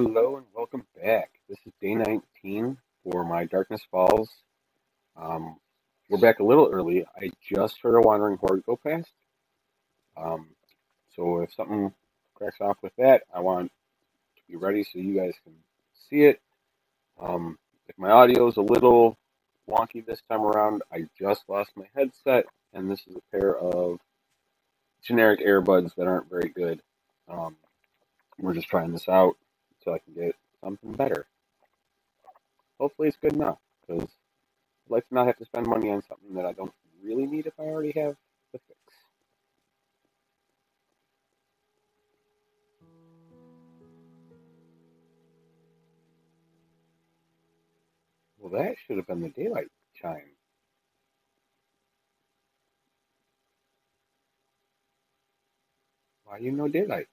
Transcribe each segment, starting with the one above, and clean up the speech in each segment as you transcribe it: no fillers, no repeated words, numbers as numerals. Hello and welcome back. This is day 19 for my Darkness Falls. We're back a little early. I just heard a wandering horde go past. So if something cracks off with that, I want to be ready so you guys can see it. If my audio is a little wonky this time around, I just lost my headset, and this is a pair of generic earbuds that aren't very good. We're just trying this out until I can get something better. Hopefully it's good enough, because I'd like to not have to spend money on something that I don't really need if I already have the fix. Well, that should have been the daylight chime. Why do you know daylight?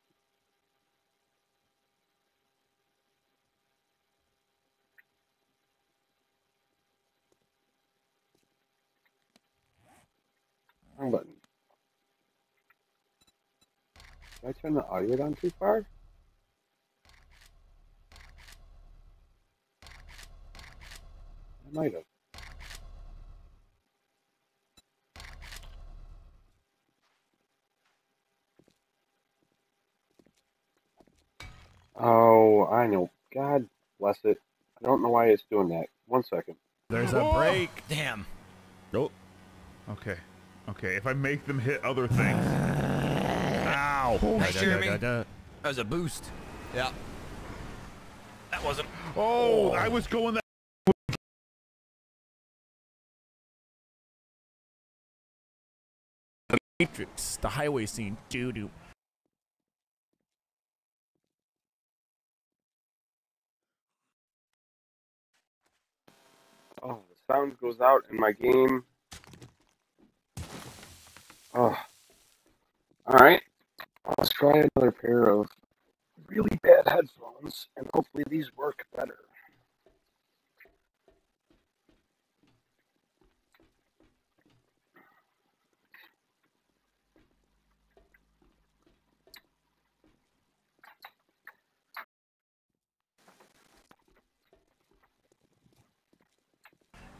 Wrong button. Did I turn the audio down too far? I might have. Oh, I know. God bless it. I don't know why it's doing that. 1 second. There's a break. Damn. Nope. Okay. Okay, if I make them hit other things. Ow! Oh, nice, Jeremy. That was a boost. Yeah. That wasn't. Oh, I was going that. The Matrix, the highway scene. Doo doo. Oh, the sound goes out in my game. Oh. Alright, let's try another pair of really bad headphones, and hopefully these work better.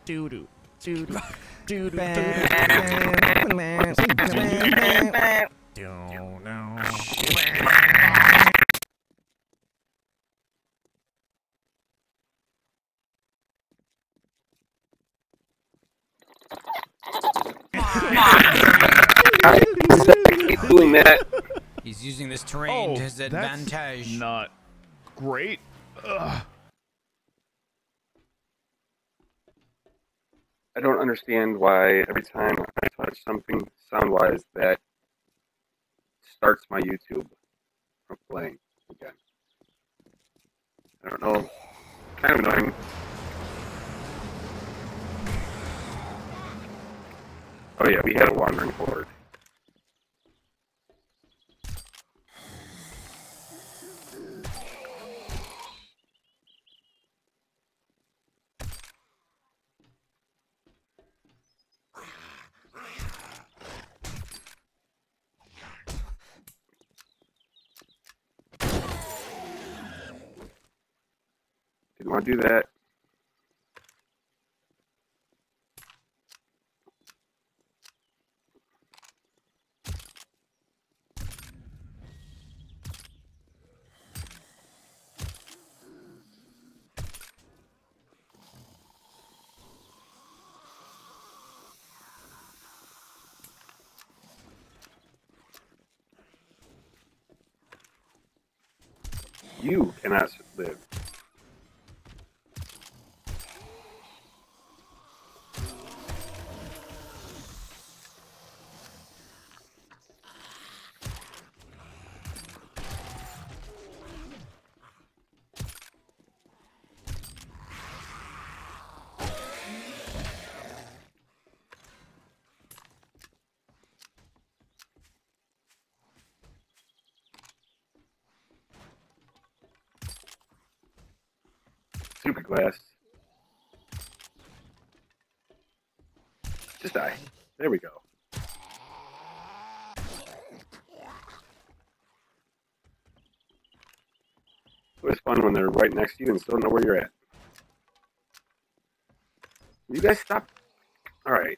Doo-doo. Doo-doo. Doo-doo. Keep doing that. He's using this terrain to his advantage. That's not great. Ugh. I don't understand why every time I touch something sound-wise that starts my YouTube from playing again. I don't know. Kind of annoying. Oh yeah, we had a wandering horde. Didn't want to do that. You cannot live. Stupid glass. Just die. There we go. It's always fun when they're right next to you and still don't know where you're at. Will you guys stop? All right.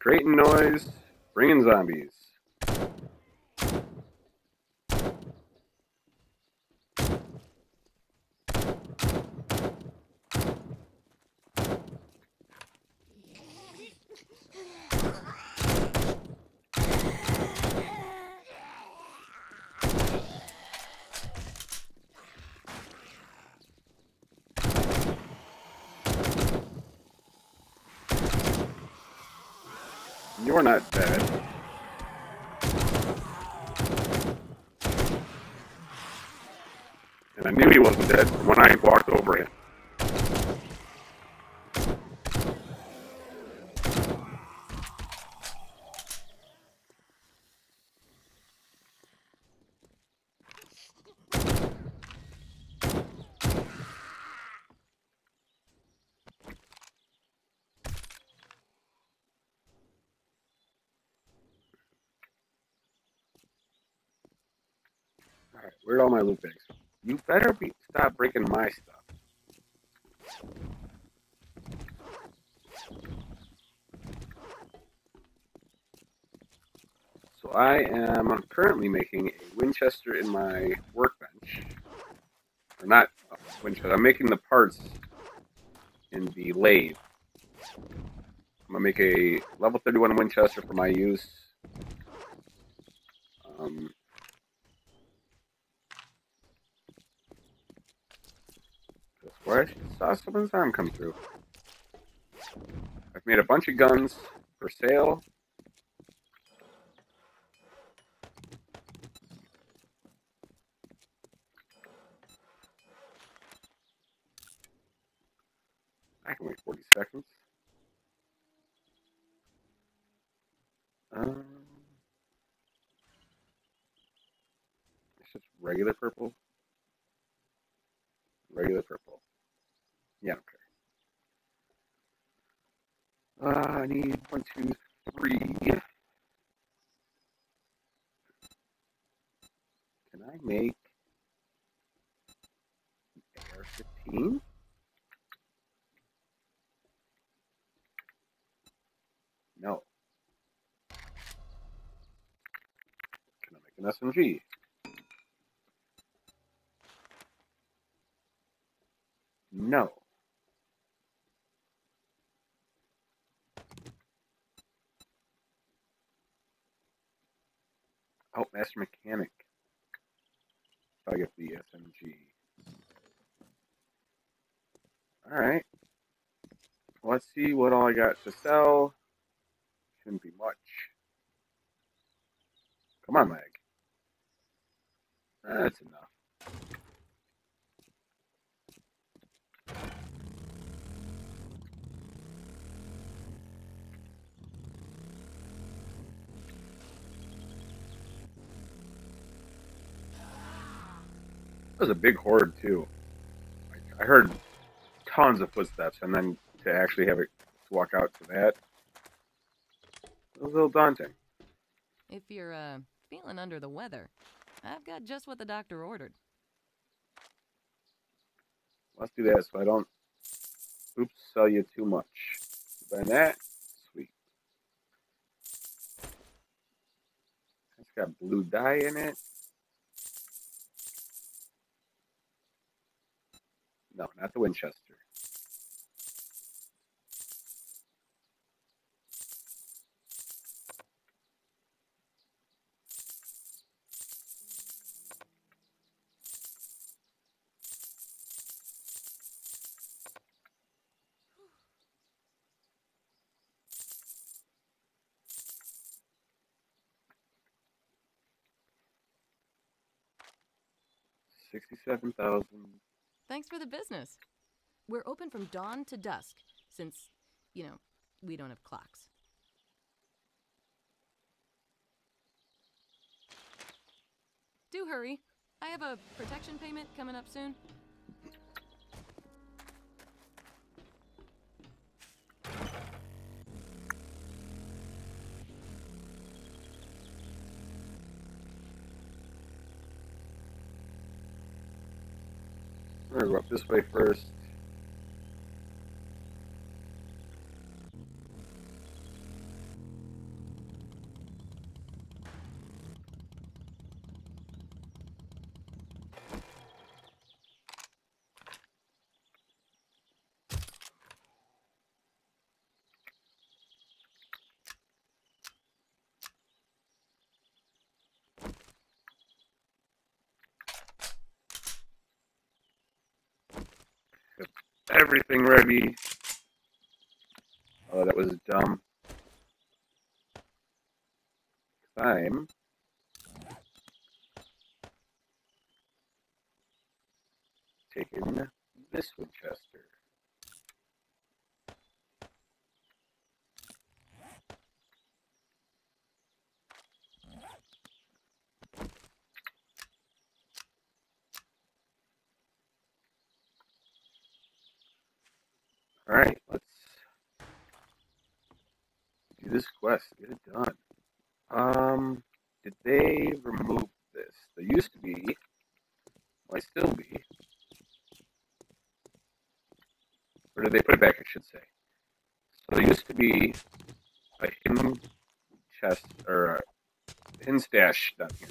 Creating noise, bringing zombies. You're not dead. And I knew he wasn't dead when I walked over him. Where'd all my loot bags? You better be stop breaking my stuff. So I am currently making a Winchester in my workbench. Or not a Winchester. I'm making the parts in the lathe. I'm gonna make a level 31 Winchester for my use. Where I saw someone's arm come through. I've made a bunch of guns for sale. I can wait 40 seconds. It's just regular purple. Regular purple. Yeah, okay. I need 1, 2, 3. Can I make an AR-15? No. Can I make an SMG? No. Oh, Master Mechanic. I'll get the SMG. Alright. Let's see what all I got to sell. Shouldn't be much. Come on, lag. That's enough. That was a big horde, too. I heard tons of footsteps, and then to actually have it to walk out to that, it was a little daunting. If you're feeling under the weather, I've got just what the doctor ordered. Let's do that so I don't sell you too much. By that, sweet. It's got blue dye in it. No, not the Winchester. $67,000. Thanks for the business. We're open from dawn to dusk, since, you know, we don't have clocks. hurry. I have a protection payment coming up soon. I'm gonna go up this way first. Everything ready. Oh, that was dumb. Time. Taking this Winchester. Alright, let's do this quest, get it done. Did they remove this? There used to be, might still be. Or did they put it back, I should say. So there used to be a hidden chest, or a hidden stash down here.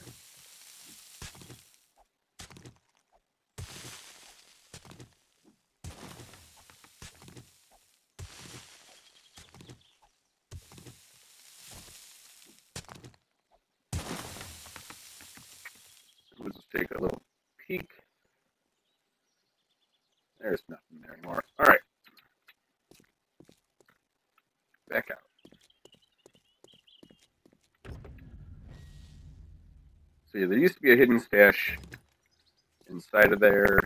Take a little peek. There's nothing there anymore. All right. Back out. See, there used to be a hidden stash inside of there.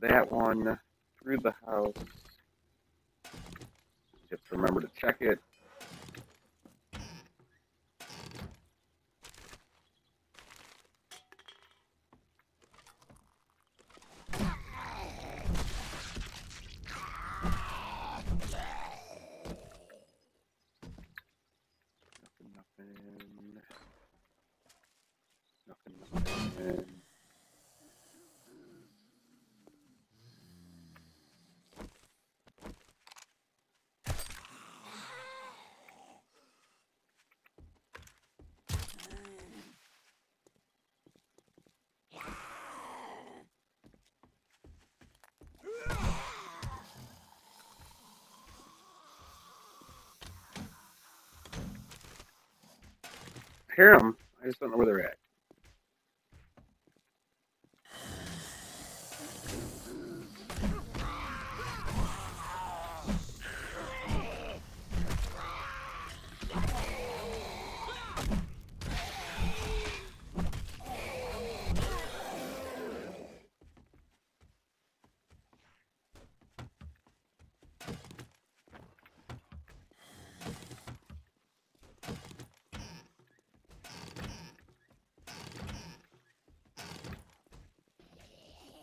That one through the house. Just remember to check it. Nothing. Hear them. I just don't know where they're at.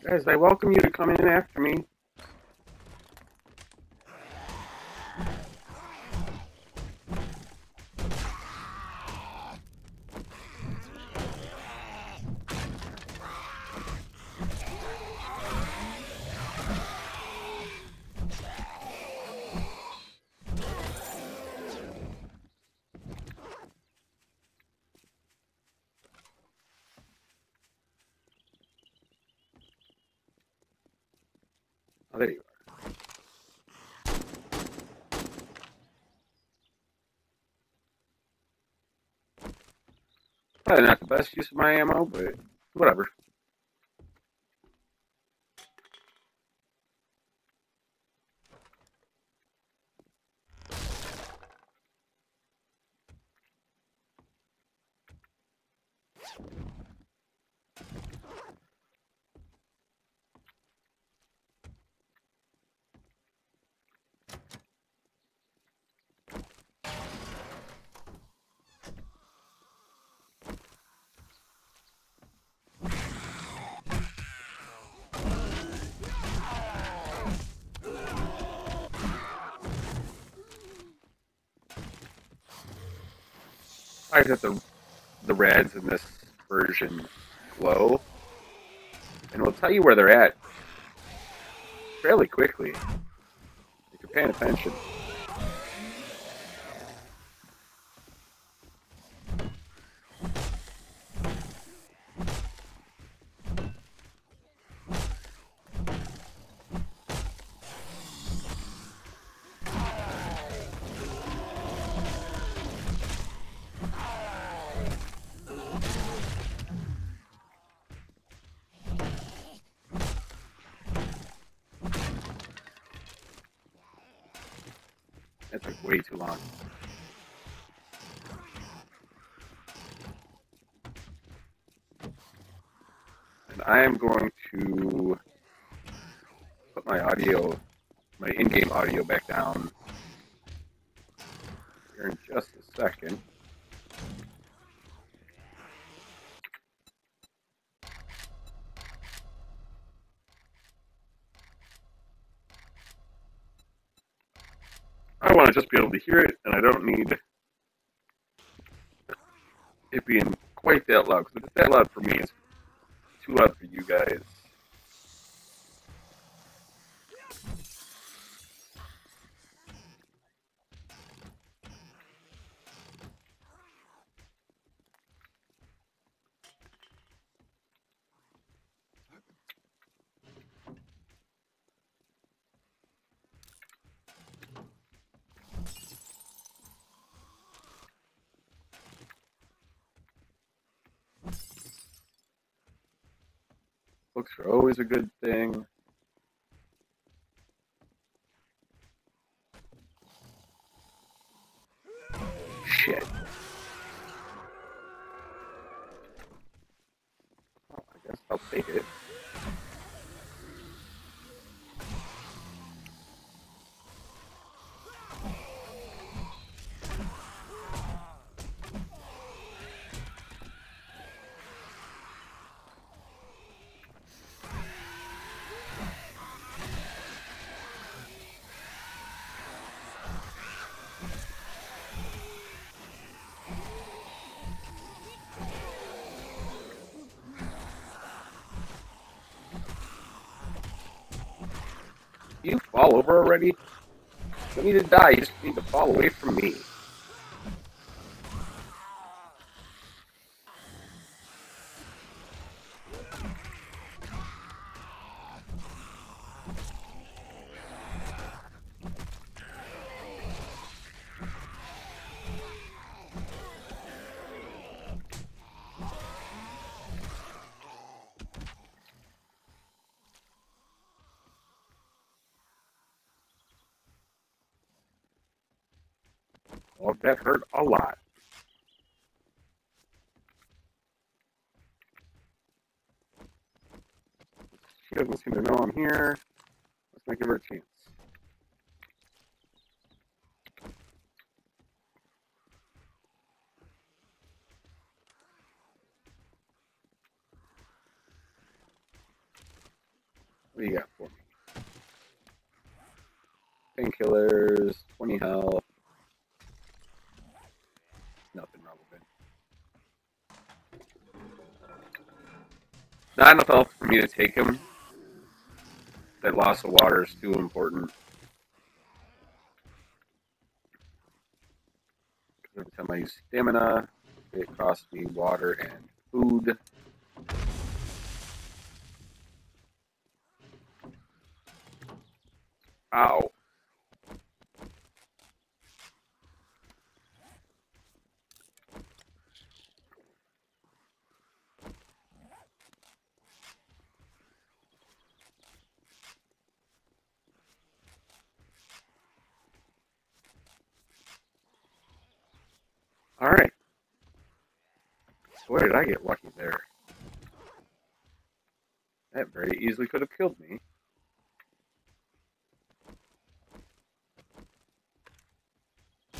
Guys, I welcome you to come in after me. Oh, there you are. Probably not the best use of my ammo, but whatever. surprised that the reds in this version glow. And we'll tell you where they're at fairly quickly, if you're paying attention. That took way too long. And I am going to put my audio, my in-game audio back down here in just a second. I want to just be able to hear it, and I don't need it being quite that loud, because if it's that loud for me, it's too loud for you guys. Books are always a good thing. Shit. Well, I guess I'll take it. You fall over already? You don't need to die, you just need to fall away from me. Well, that hurt a lot. She doesn't seem to know I'm here. Let's not give her a chance. What do you got for me? Painkillers, 20 health. Not enough health for me to take him. That loss of water is too important. Every time I use stamina, it costs me water and food. Ow. Alright. Where did I get lucky there? That very easily could have killed me. I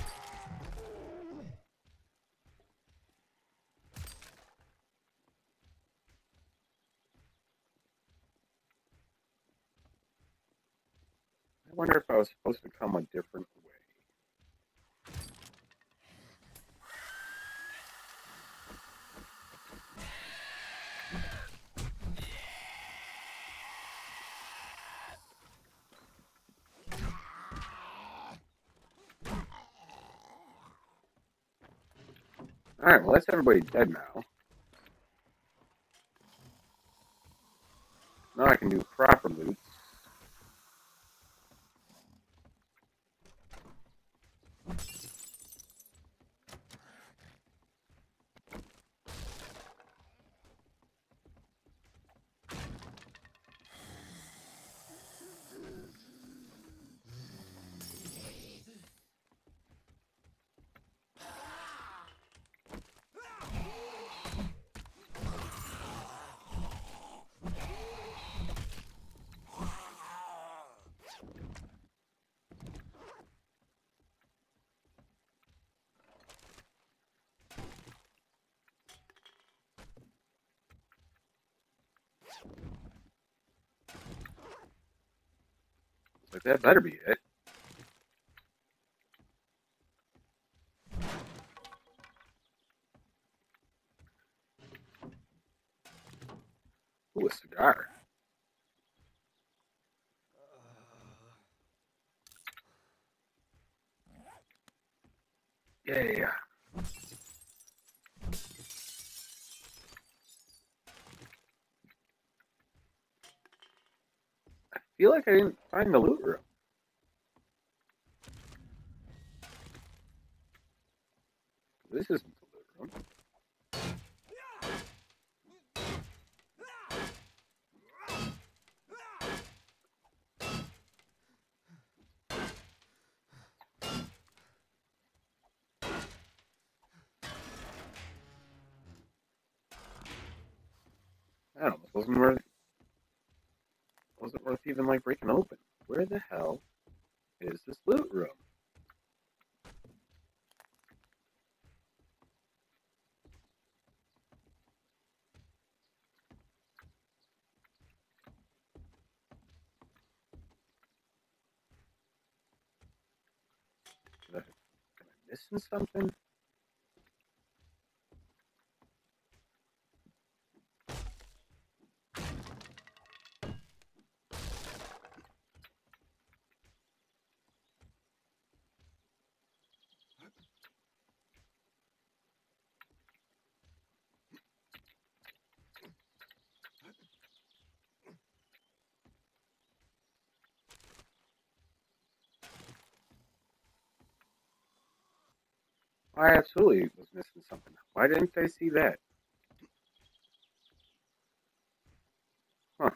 wonder if I was supposed to come a different way. Alright, well, that's everybody dead now. Now I can do proper loot. Like that better be it. Ooh, a cigar. Yeah. I feel like I didn't find the loot room. This isn't the loot room. I don't know, wasn't worth even like breaking open. Where the hell is this loot room? Am I missing something? I absolutely was missing something. Why didn't I see that? Huh.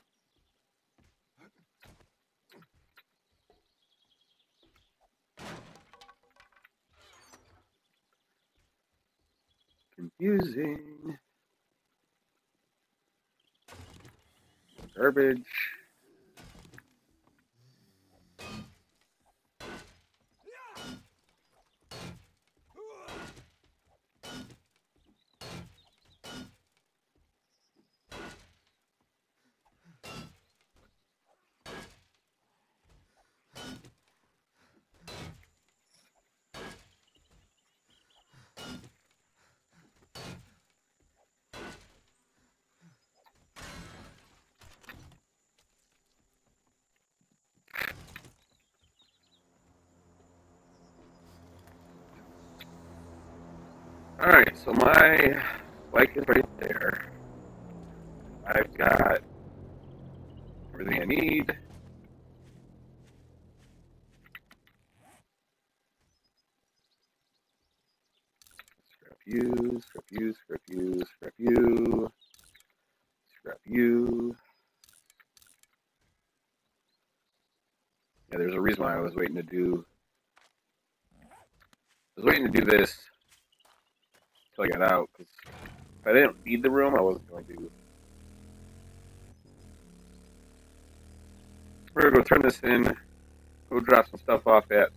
Confusing. Garbage. Alright, so my bike is right there. I've got everything I need. Scrap you. Yeah, there's a reason why I was waiting to do this. I got out because if I didn't need the room, I wasn't going to. We're gonna go turn this in, go drop some stuff off at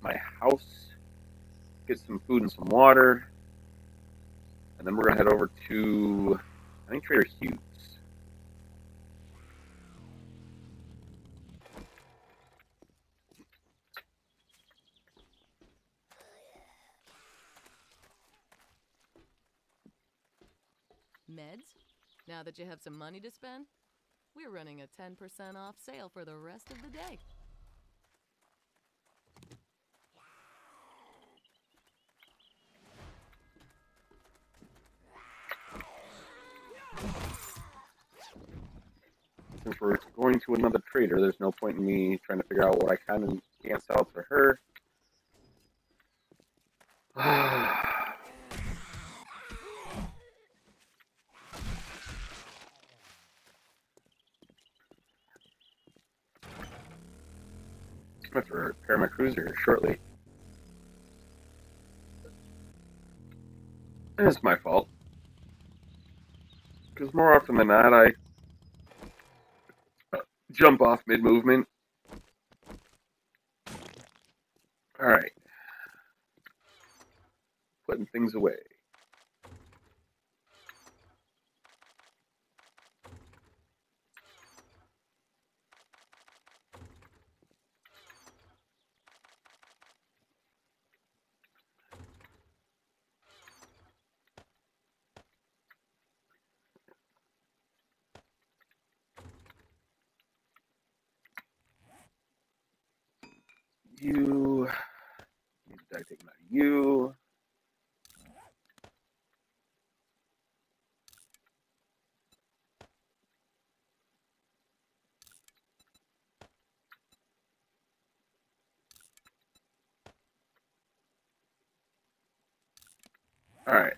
my house, get some food and some water, and then we're gonna head over to I think Trader Hughes. Meds? Now that you have some money to spend, we're running a 10% off sale for the rest of the day. since we're going to another trader, there's no point in me trying to figure out what I can and can't sell for her. I'm going to repair my cruiser shortly. And it's my fault. Because more often than not, I jump off mid-movement. Alright. Putting things away. You, I take them out of you. All right.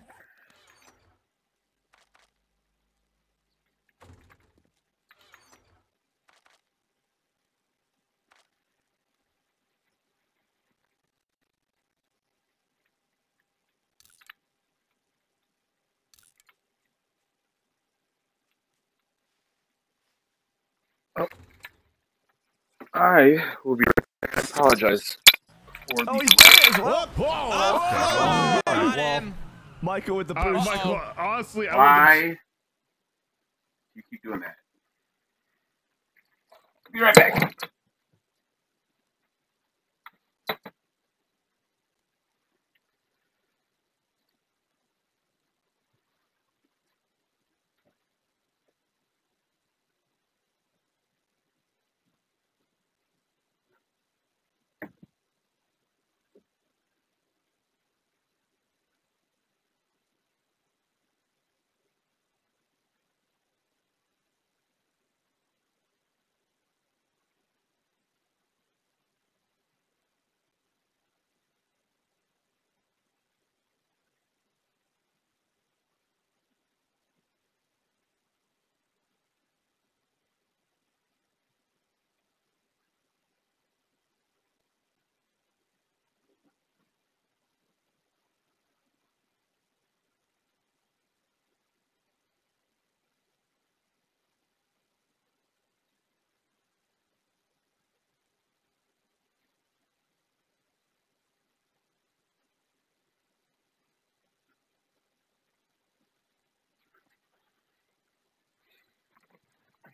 I will be right back. I apologize. Oh, he's dead! What? Whoa! Oh, oh, Michael with the boost. Michael, honestly, why you keep doing that? I'll be right back.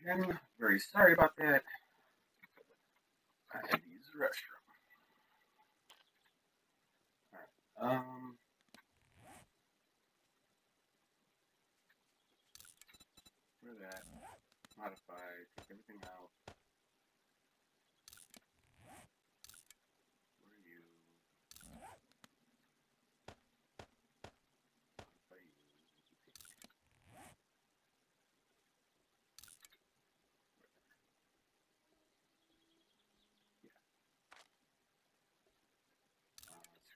I'm very sorry about that. I had to use the restroom. All right. Where that? Modify. Take everything out.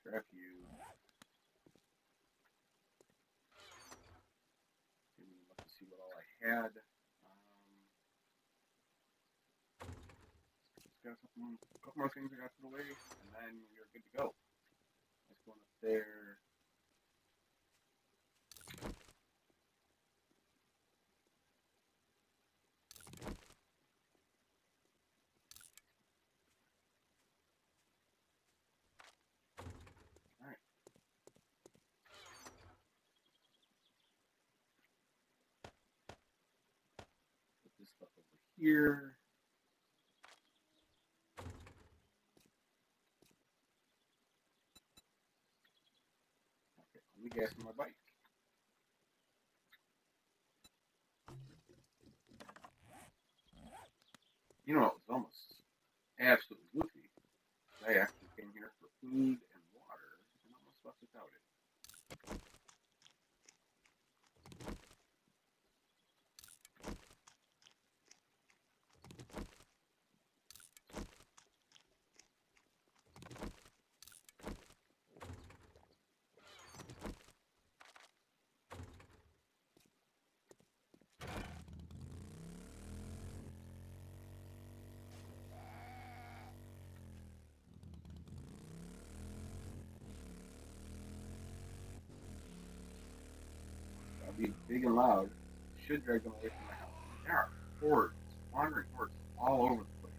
Scrap you. Didn't even look to see what all I had. Just got a couple more things I got to the way, and then we are good to go. Let's go up there. Here. Okay, let me gas my bike. You know, it was almost absolutely goofy. I actually came here for food and water and almost left without it. be big and loud should drag them away from my house. There are hordes, wandering hordes all over the place.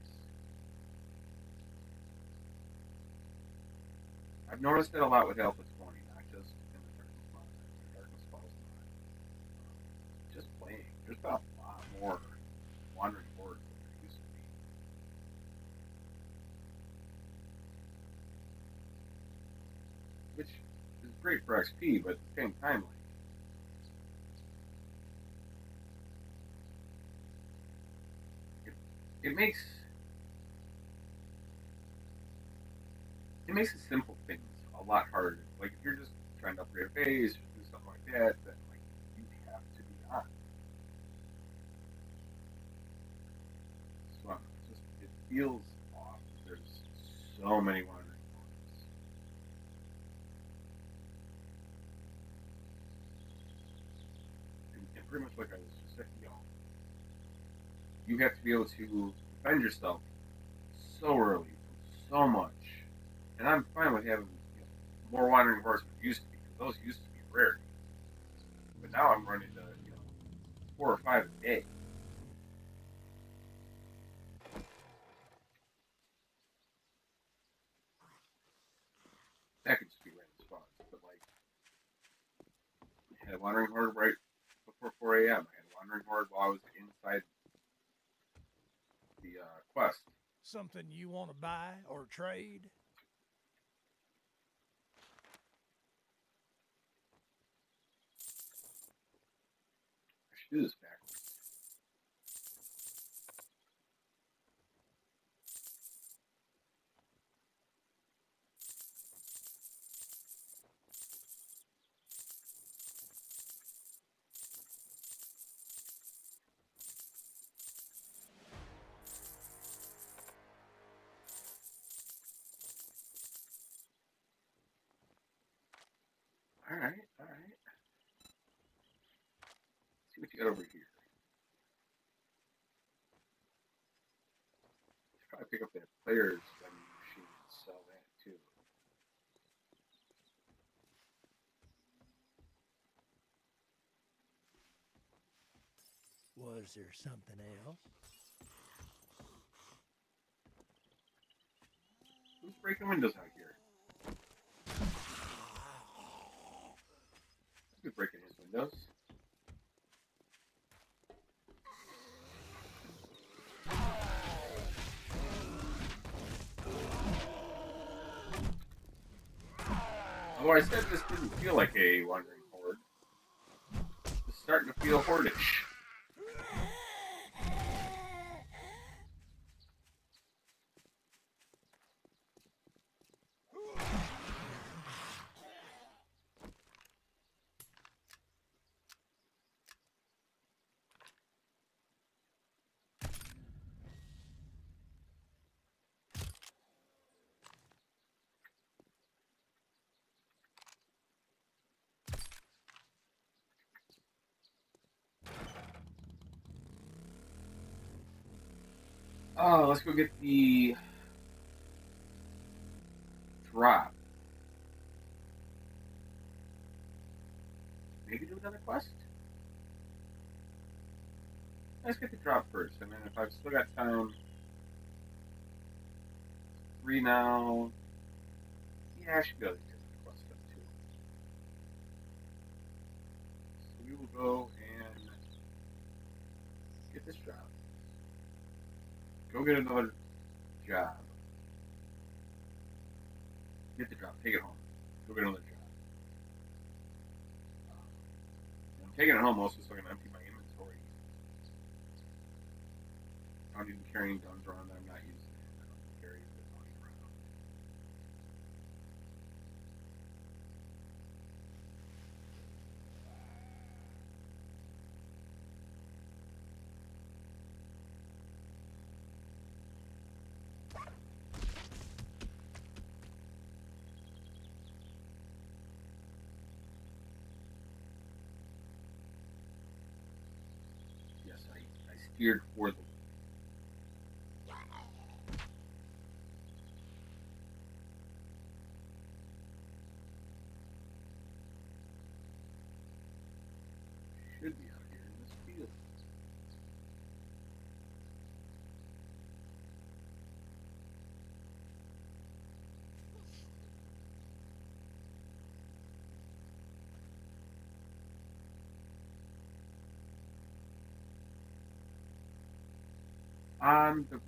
I've noticed it a lot with Alpha 20, not just in the Darkness Falls. Darkness Falls not just playing. There's about a lot more wandering hordes than there used to be. Which is great for XP, but at the same time, like, it makes the simple things a lot harder. Like if you're just trying to upgrade a base or do something like that, then like you have to be on. So just it feels off. There's so many wandering ones. And pretty much like I was just saying, you know, you have to be able to defend yourself so early from so much. And I'm fine with having, you know, more wandering horses than used to be, because those used to be rare. But now I'm running to, you know, 4 or 5 a day. That could just be random spots, but like, I had a wandering horde right before 4 a.m. I had a wandering horde while I was inside the quest. Something you want to buy or trade? I should do this backwards. Alright. See what you got over here. Should probably pick up that player's vending machine and sell that too. Was there something else? Who's breaking windows out here? He's breaking his windows. Although I said this didn't feel like a wandering horde, it's starting to feel hordish. Let's go get the drop. Maybe do another quest? Let's get the drop first, and then if I've still got time, 3 now. Yeah, I should be able to get the quest up too. So we will go and get this drop. Go get another job. Get the job. Take it home. Go get another job. I'm taking it home mostly so I can empty my inventory. I don't even carry any guns around that I'm not using. I don't carry the money around. Geared for them. on the roof.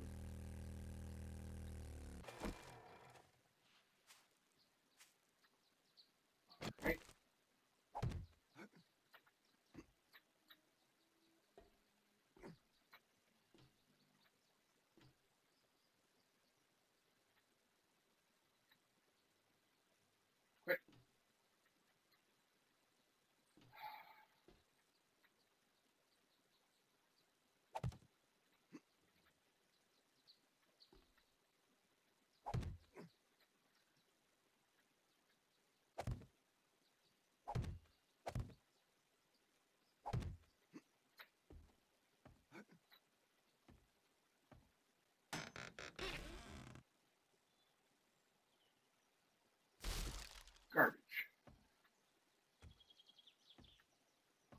Garbage.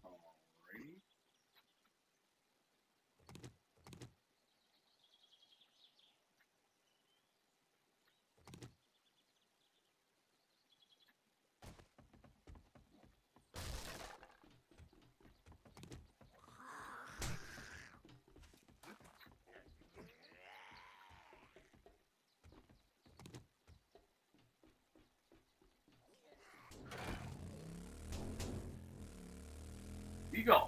Alrighty. You go.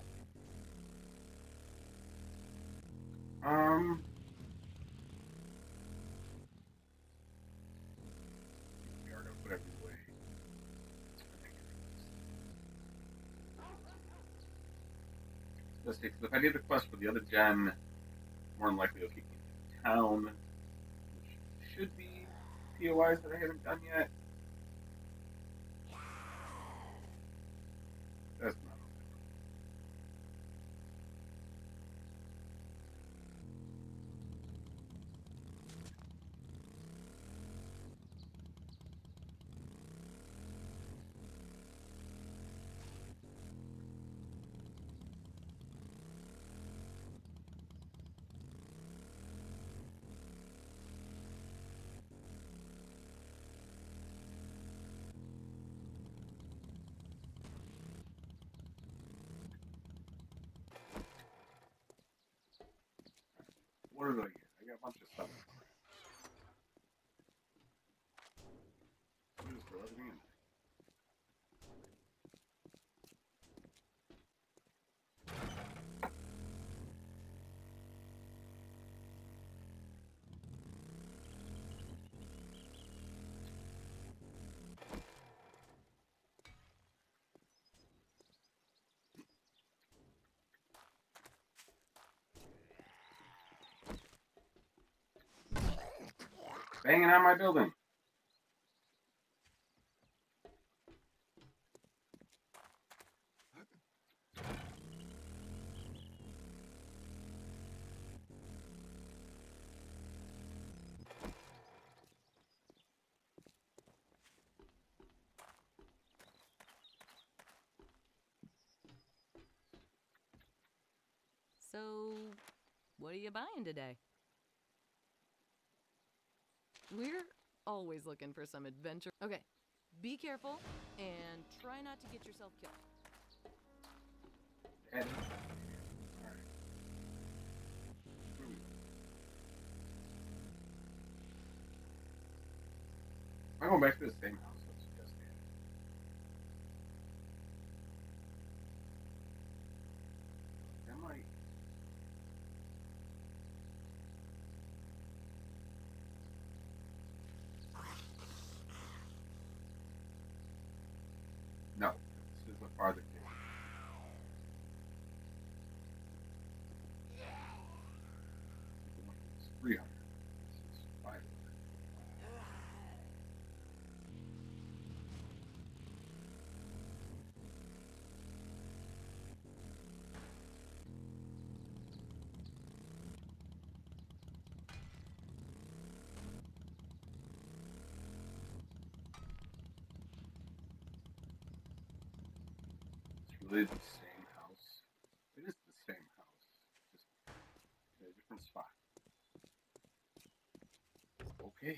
Let's take if I did the quest for the other gen, more than likely it'll keep me in town. Which should be POIs that I haven't done yet. That's not. What did I get? I got a bunch of stuff. What is the other hand? Banging on my building. So, what are you buying today? We're always looking for some adventure. Okay, be careful and try not to get yourself killed. And I'm going back to the same house. It's the same house. It is the same house, just in a different spot. Okay.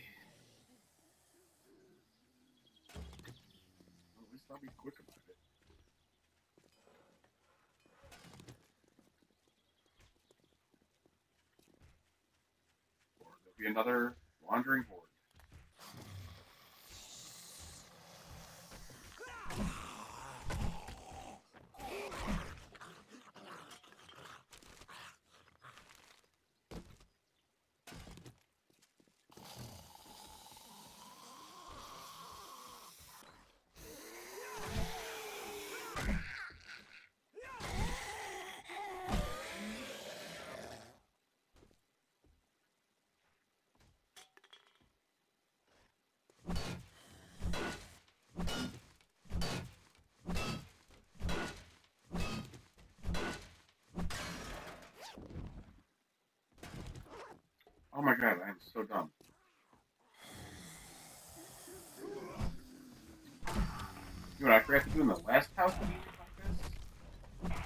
Well, at least I'll be quick about it. could be another wandering horde. Oh my god, I am so dumb. You know what I forgot to do in the last house when you did like this?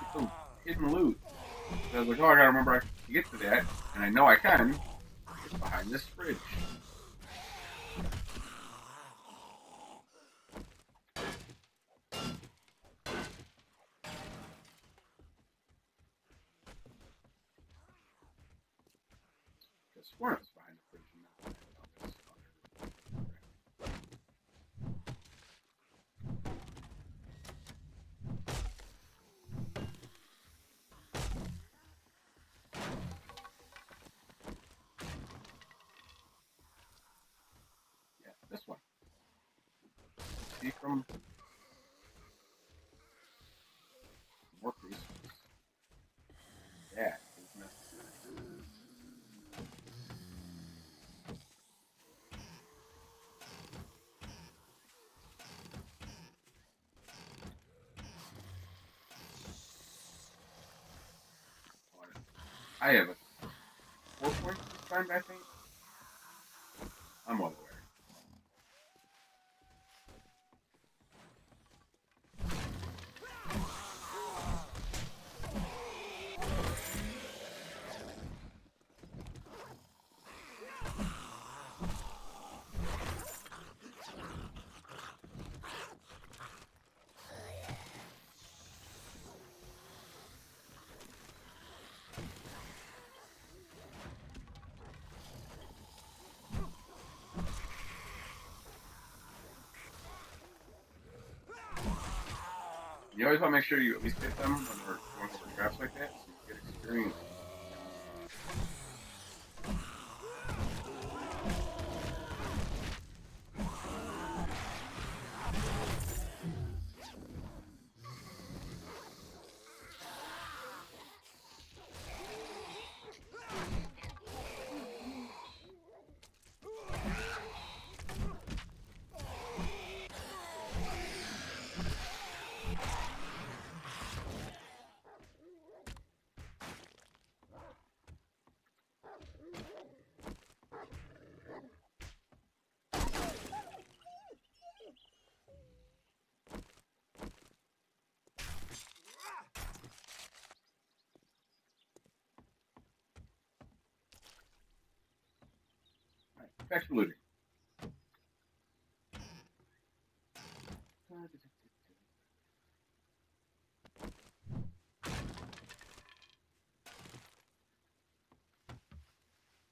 Get some hidden loot. So I was like, oh, I gotta remember I can get to that, and I know I can. It's behind this fridge. From more resources. That is necessary. I have a 4 points this time, I think. I'm well aware. You always want to make sure you at least hit them when we're going over traps like that, so you get experience. Back to looting. And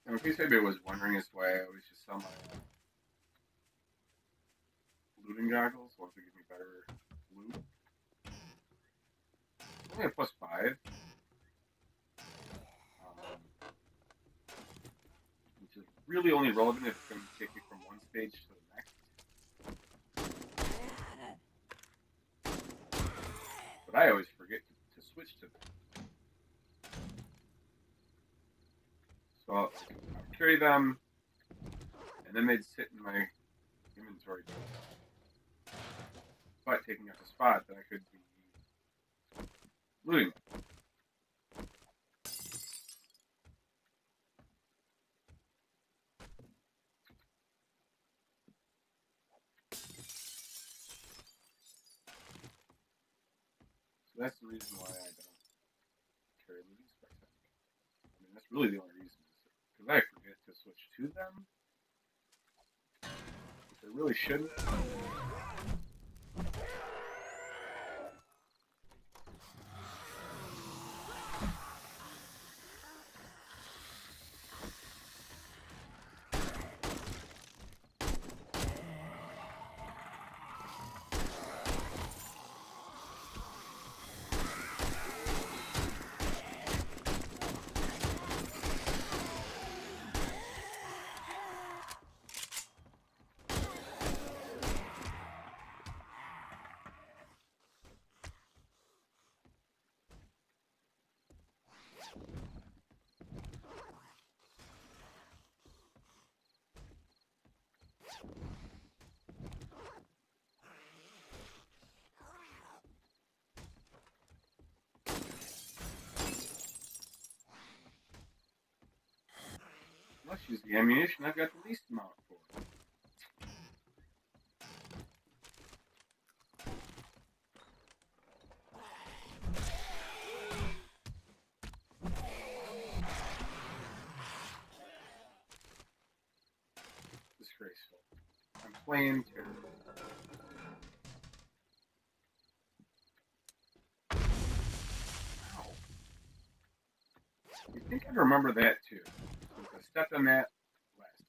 in case anybody was wondering as to why I always just sell my looting goggles, once they give me better loot. Only a +5. Really only relevant if it's going to take you from one stage to the next. But I always forget to switch to them. So I'll carry them, and then they'd sit in my inventory. But taking up a spot that I could be looting. That's the reason why I don't carry these back. I mean, that's really the only reason. Because I forget to switch to them. If I really shouldn't. is the ammunition I've got the least amount for. Disgraceful. I'm playing terrible. I think I remember that too. I stepped on that last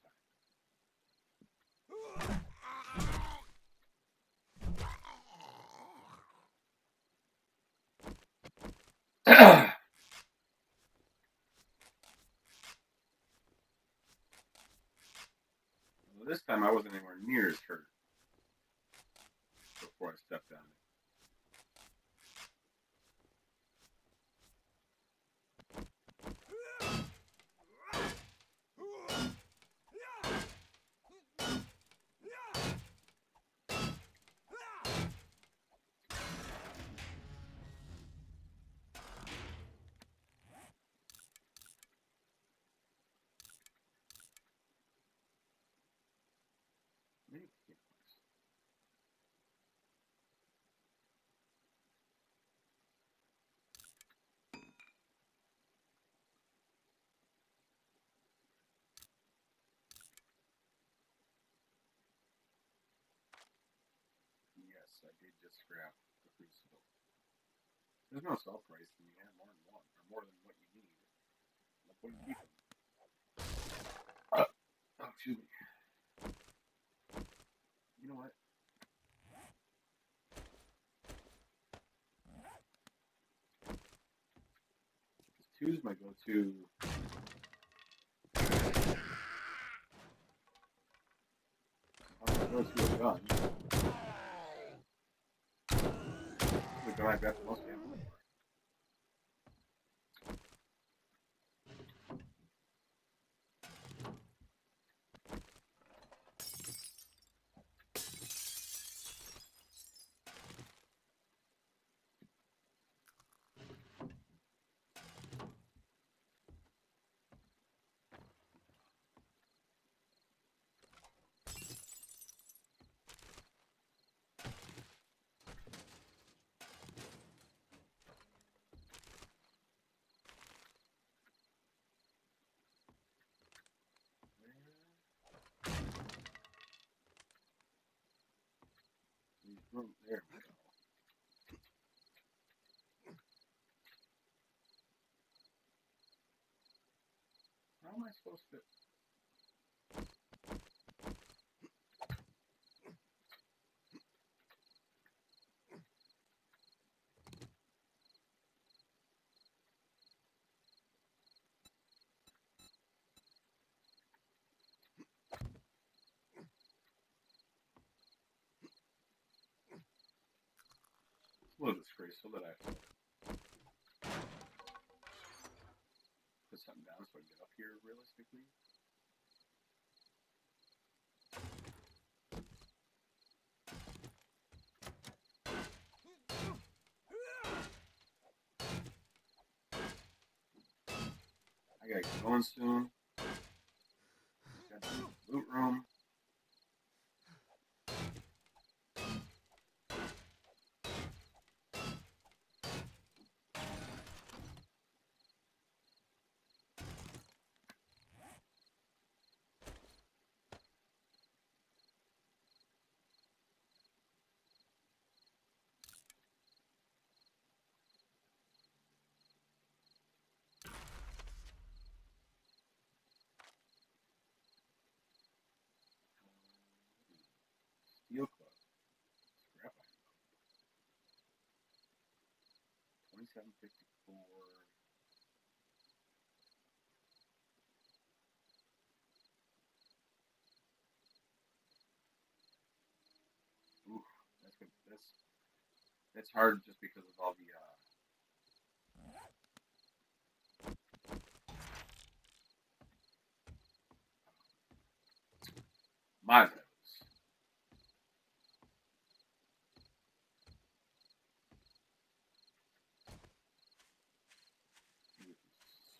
time. Well, this time I wasn't anywhere near as hurt before I stepped on it. I did just grab the crucible. There's no sell price, and you have more than one, or more than what you need. Look what you need. Oh, excuse me. You know what? Two's my go-to. I'm go-to a gun. I've got the most ammo. There we go. How am I supposed to? A little disgraceful that I have to put something down so I can get up here realistically. I gotta get going soon. Got the loot room. Steel club. Scrap iron. 2754. Ooh, that's good. That's hard just because of all the mods.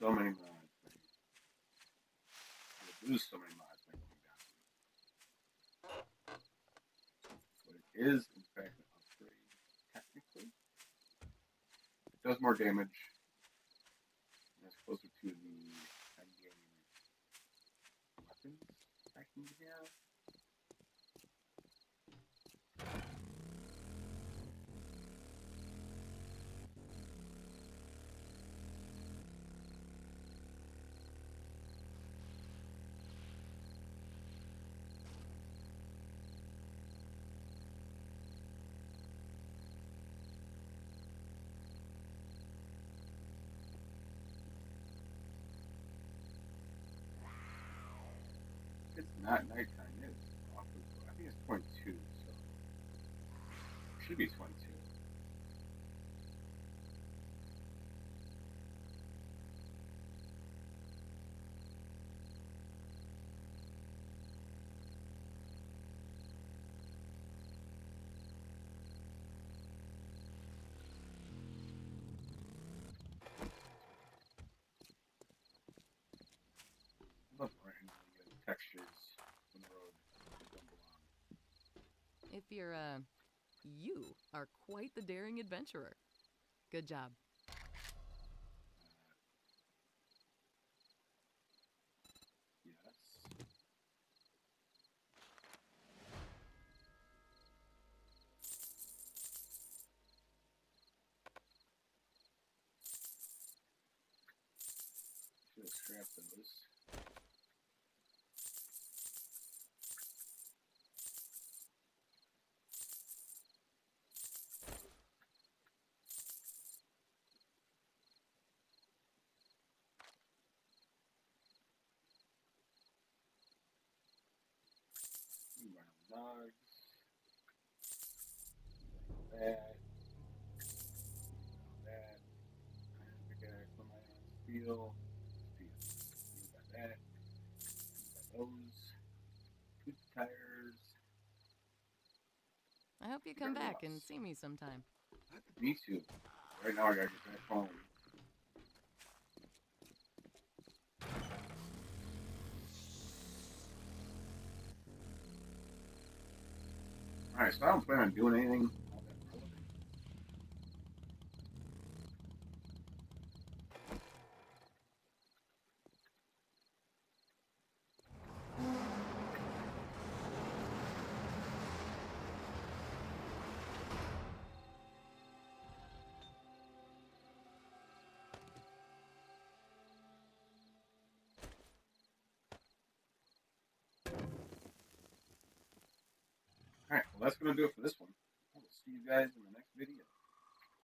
So many lines. There's so many mods that going down here. But it is, in fact, an upgrade, technically. It does more damage. And it's closer to the endgame weapons I can have. Not nighttime, is I think it's 22, so it should be 22. You are quite the daring adventurer. Good job. Yes. Should scrap those. Dogs, that, I got to put my steel, got that, got those, two tires. I hope you come back and see me sometime. Me too. Right now I gotta get my phone. Alright, so I don't plan on doing anything. Alright, well that's going to do it for this one. I will see you guys in the next video.